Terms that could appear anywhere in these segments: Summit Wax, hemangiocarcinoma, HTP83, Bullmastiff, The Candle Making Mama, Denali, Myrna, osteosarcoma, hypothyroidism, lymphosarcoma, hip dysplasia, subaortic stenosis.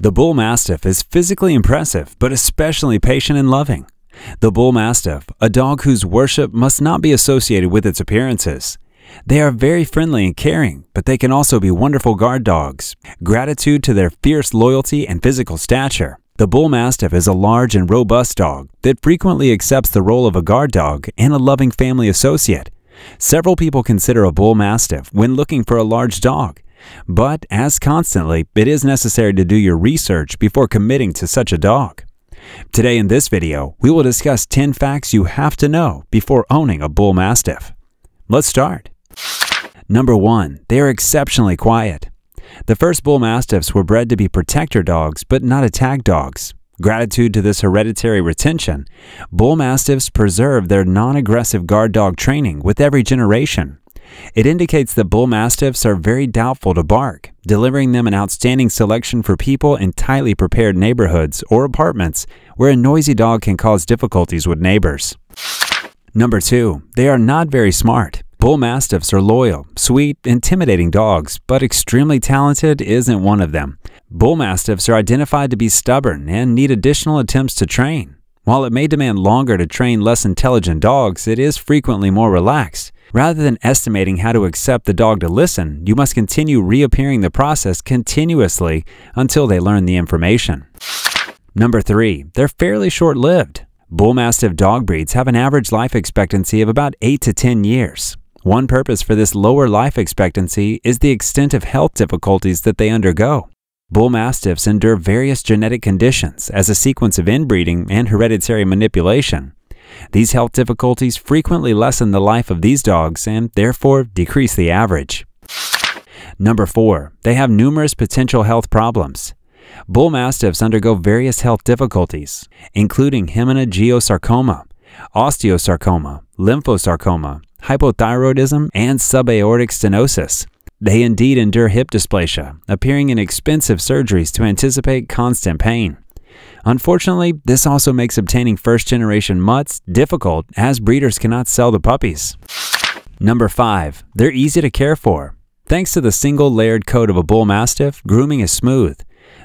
The Bullmastiff is physically impressive, but especially patient and loving. The Bullmastiff, a dog whose worship must not be associated with its appearances. They are very friendly and caring, but they can also be wonderful guard dogs. Gratitude to their fierce loyalty and physical stature. The Bullmastiff is a large and robust dog that frequently accepts the role of a guard dog and a loving family associate. Several people consider a Bullmastiff when looking for a large dog, but as constantly, it is necessary to do your research before committing to such a dog. Today in this video, we will discuss 10 facts you have to know before owning a Bullmastiff. Let's start. Number 1. They are exceptionally quiet. The first Bullmastiffs were bred to be protector dogs but not attack dogs. Gratitude to this hereditary retention, Bullmastiffs preserve their non-aggressive guard dog training with every generation. It indicates that Bullmastiffs are very doubtful to bark, delivering them an outstanding selection for people in tightly prepared neighborhoods or apartments where a noisy dog can cause difficulties with neighbors. Number 2. They are not very smart. Bullmastiffs are loyal, sweet, intimidating dogs, but extremely talented isn't one of them. Bullmastiffs are identified to be stubborn and need additional attempts to train. While it may demand longer to train less intelligent dogs, it is frequently more relaxed. Rather than estimating how to accept the dog to listen, you must continue reappearing the process continuously until they learn the information. Number 3. They're fairly short-lived. Bullmastiff dog breeds have an average life expectancy of about 8 to 10 years. One purpose for this lower life expectancy is the extent of health difficulties that they undergo. Bullmastiffs endure various genetic conditions as a sequence of inbreeding and hereditary manipulation. These health difficulties frequently lessen the life of these dogs and therefore decrease the average. Number 4. They have numerous potential health problems. Bullmastiffs undergo various health difficulties, including hemangiocarcinoma, osteosarcoma, lymphosarcoma, hypothyroidism, and subaortic stenosis. They indeed endure hip dysplasia, appearing in expensive surgeries to anticipate constant pain. Unfortunately, this also makes obtaining first-generation mutts difficult as breeders cannot sell the puppies. Number 5. They're easy to care for. Thanks to the single-layered coat of a Bullmastiff, grooming is smooth.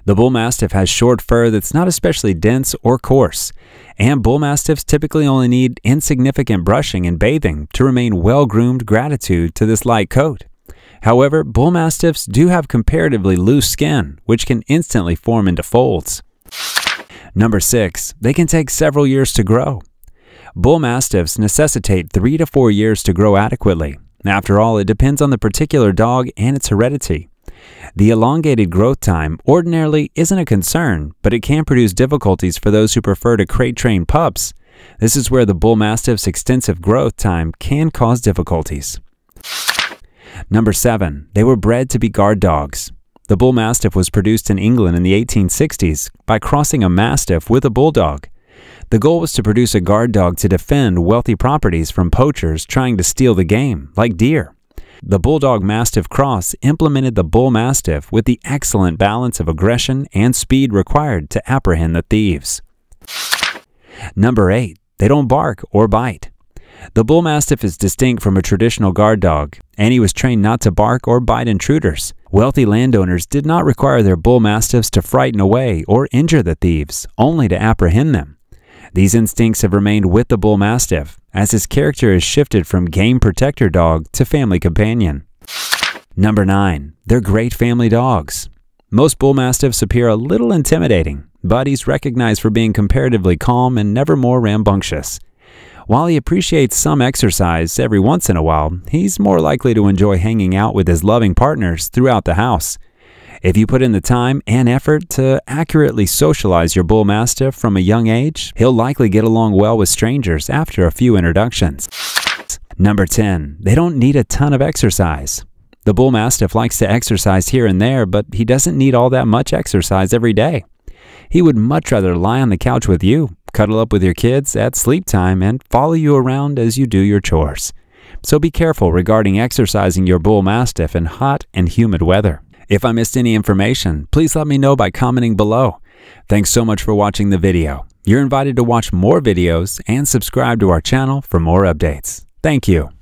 The Bullmastiff has short fur that's not especially dense or coarse, and Bullmastiffs typically only need insignificant brushing and bathing to remain well-groomed. Gratitude to this light coat. However, Bullmastiffs do have comparatively loose skin, which can instantly form into folds. Number 6. They can take several years to grow. Bullmastiffs necessitate 3 to 4 years to grow adequately. After all, it depends on the particular dog and its heredity. The elongated growth time ordinarily isn't a concern, but it can produce difficulties for those who prefer to crate train pups. This is where the Bullmastiff's extensive growth time can cause difficulties. Number 7. They were bred to be guard dogs. The Bullmastiff was produced in England in the 1860s by crossing a Mastiff with a Bulldog. The goal was to produce a guard dog to defend wealthy properties from poachers trying to steal the game, like deer. The Bulldog-Mastiff cross implemented the Bullmastiff with the excellent balance of aggression and speed required to apprehend the thieves. Number 8. They don't bark or bite. The Bullmastiff is distinct from a traditional guard dog, and he was trained not to bark or bite intruders. Wealthy landowners did not require their Bullmastiffs to frighten away or injure the thieves, only to apprehend them. These instincts have remained with the Bullmastiff, as his character has shifted from game protector dog to family companion. Number 9. They're great family dogs. Most Bullmastiffs appear a little intimidating, but he's recognized for being comparatively calm and never more rambunctious. While he appreciates some exercise every once in a while, he's more likely to enjoy hanging out with his loving partners throughout the house. If you put in the time and effort to accurately socialize your Bullmastiff from a young age, he'll likely get along well with strangers after a few introductions. Number 10. They don't need a ton of exercise. The Bullmastiff likes to exercise here and there, but he doesn't need all that much exercise every day. He would much rather lie on the couch with you, cuddle up with your kids at sleep time, and follow you around as you do your chores. So be careful regarding exercising your Bullmastiff in hot and humid weather. If I missed any information, please let me know by commenting below. Thanks so much for watching the video. You're invited to watch more videos and subscribe to our channel for more updates. Thank you.